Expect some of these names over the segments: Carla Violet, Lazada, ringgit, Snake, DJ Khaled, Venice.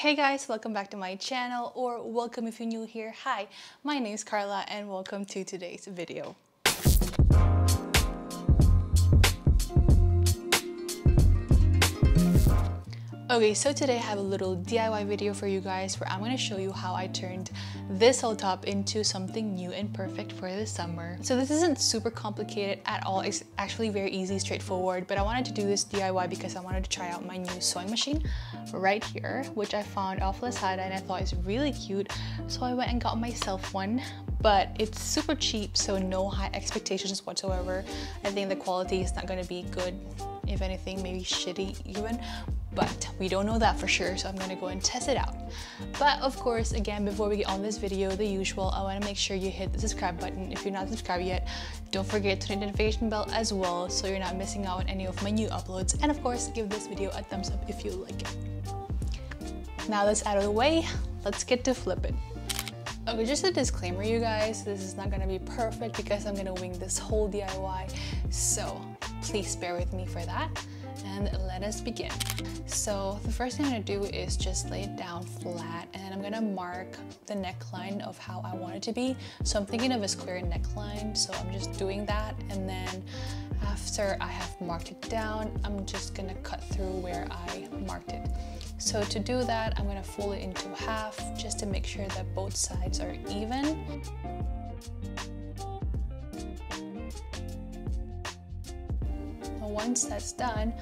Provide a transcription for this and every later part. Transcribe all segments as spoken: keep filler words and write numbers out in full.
Hey guys, welcome back to my channel, or welcome if you're new here. Hi, my name is Carla and welcome to today's video. Okay, so today I have a little D I Y video for you guys where I'm going to show you how I turned this whole top into something new and perfect for the summer. So this isn't super complicated at all. It's actually very easy, straightforward, but I wanted to do this D I Y because I wanted to try out my new sewing machine right here, which I found off Lazada and I thought it's really cute. So I went and got myself one, but it's super cheap, so no high expectations whatsoever. I think the quality is not going to be good, if anything, maybe shitty even. But we don't know that for sure, so I'm gonna go and test it out. But of course, again, before we get on this video, the usual, I wanna make sure you hit the subscribe button. If you're not subscribed yet, don't forget to hit the notification bell as well, so you're not missing out on any of my new uploads. And of course, give this video a thumbs up if you like it. Now that's out of the way, let's get to flipping. Okay, just a disclaimer, you guys, this is not gonna be perfect because I'm gonna wing this whole D I Y, so please bear with me for that. And let us begin. So the first thing I'm gonna do is just lay it down flat, and I'm gonna mark the neckline of how I want it to be. So I'm thinking of a square neckline, so I'm just doing that, and then after I have marked it down, I'm just gonna cut through where I marked it. So to do that, I'm gonna fold it into half just to make sure that both sides are even. Once that's done,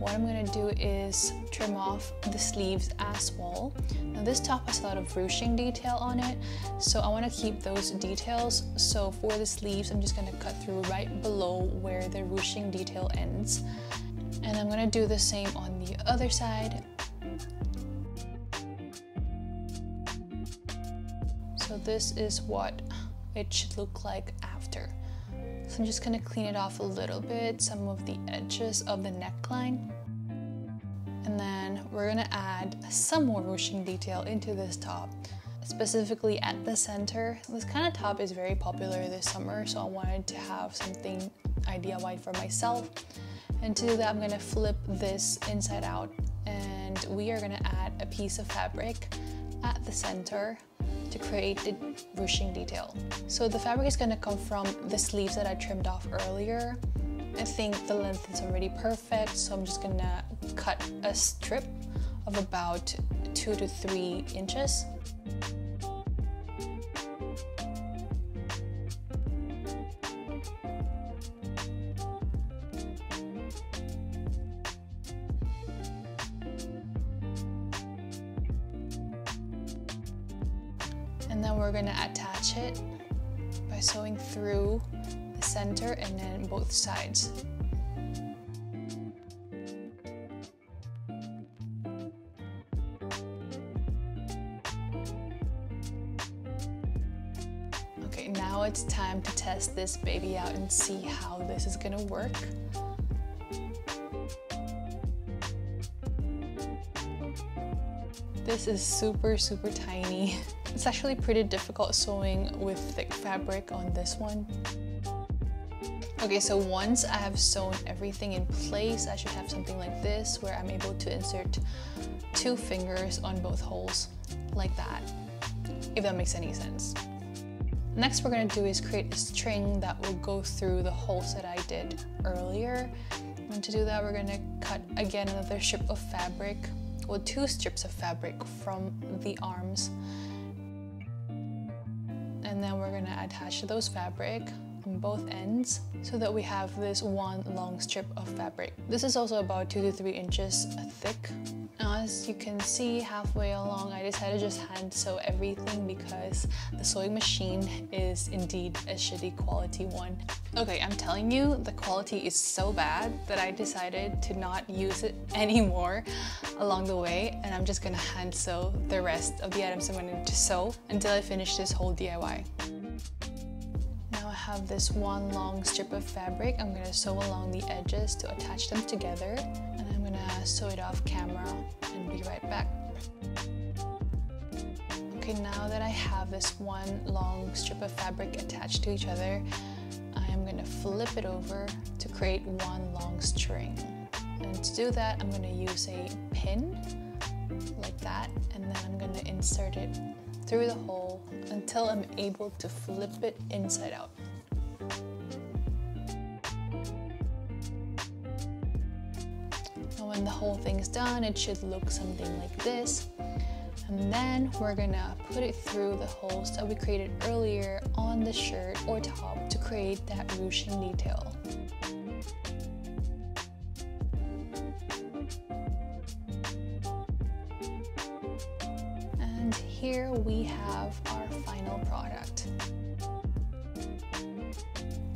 what I'm gonna do is trim off the sleeves as well. Now this top has a lot of ruching detail on it, so I wanna keep those details. So for the sleeves, I'm just gonna cut through right below where the ruching detail ends. And I'm gonna do the same on the other side. So this is what it should look like after. So I'm just gonna clean it off a little bit, some of the edges of the neckline. And then we're gonna add some more ruching detail into this top, specifically at the center. This kind of top is very popular this summer, so I wanted to have something D I Y for myself. And to do that, I'm gonna flip this inside out, and we are gonna add a piece of fabric at the center to create the ruching detail. So the fabric is gonna come from the sleeves that I trimmed off earlier. I think the length is already perfect, so I'm just gonna cut a strip of about two to three inches. And then we're gonna attach it by sewing through the center and then both sides. Okay, now it's time to test this baby out and see how this is gonna work. This is super, super tiny. It's actually pretty difficult sewing with thick fabric on this one. Okay, so once I have sewn everything in place, I should have something like this where I'm able to insert two fingers on both holes, like that, if that makes any sense. Next, we're gonna do is create a string that will go through the holes that I did earlier. And to do that, we're gonna cut again another strip of fabric, well, two strips of fabric from the arms. And then we're gonna attach those fabric on both ends so that we have this one long strip of fabric. This is also about two to three inches thick. Now, as you can see, halfway along, I decided to just hand sew everything because the sewing machine is indeed a shitty quality one. Okay, I'm telling you, the quality is so bad that I decided to not use it anymore along the way, and I'm just gonna hand sew the rest of the items I'm going to sew until I finish this whole D I Y. Now I have this one long strip of fabric. I'm gonna sew along the edges to attach them together, and I'm gonna sew it off camera and be right back. Okay, now that I have this one long strip of fabric attached to each other, I'm gonna flip it over to create one long string. And to do that, I'm gonna use a pin like that, and insert it through the hole until I'm able to flip it inside out. And when the whole thing's done, it should look something like this. And then we're gonna put it through the holes that we created earlier on the shirt or top to create that ruching detail. And here we have our final product.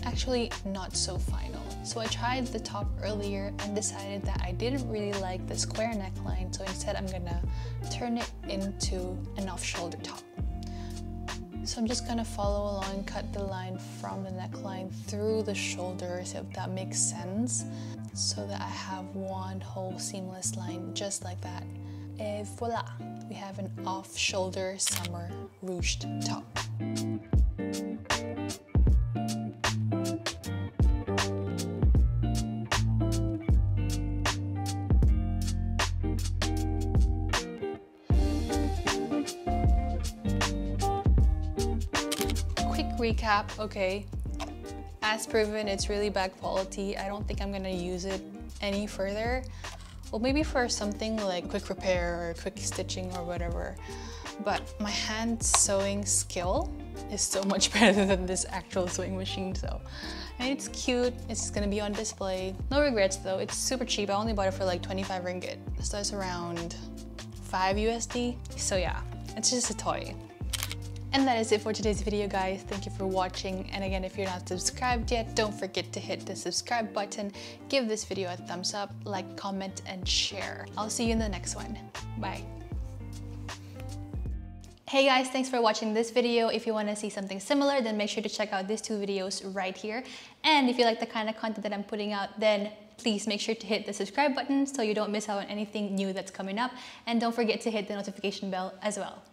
Actually, not so final. So I tried the top earlier and decided that I didn't really like the square neckline, so instead I'm gonna turn it into an off-shoulder top. So I'm just gonna follow along, cut the line from the neckline through the shoulders, if that makes sense, so that I have one whole seamless line just like that. And voila! We have an off-shoulder summer ruched top. Recap, okay, as proven, it's really bad quality. I don't think I'm gonna use it any further. Well, maybe for something like quick repair or quick stitching or whatever, but my hand sewing skill is so much better than this actual sewing machine, so. And it's cute, it's gonna be on display. No regrets though, it's super cheap. I only bought it for like twenty-five ringgit, so that's around five U S D. So yeah, it's just a toy. And that is it for today's video, guys. Thank you for watching. And again, if you're not subscribed yet, don't forget to hit the subscribe button. Give this video a thumbs up, like, comment, and share. I'll see you in the next one. Bye. Hey guys, thanks for watching this video. If you want to see something similar, then make sure to check out these two videos right here. And if you like the kind of content that I'm putting out, then please make sure to hit the subscribe button so you don't miss out on anything new that's coming up. And don't forget to hit the notification bell as well.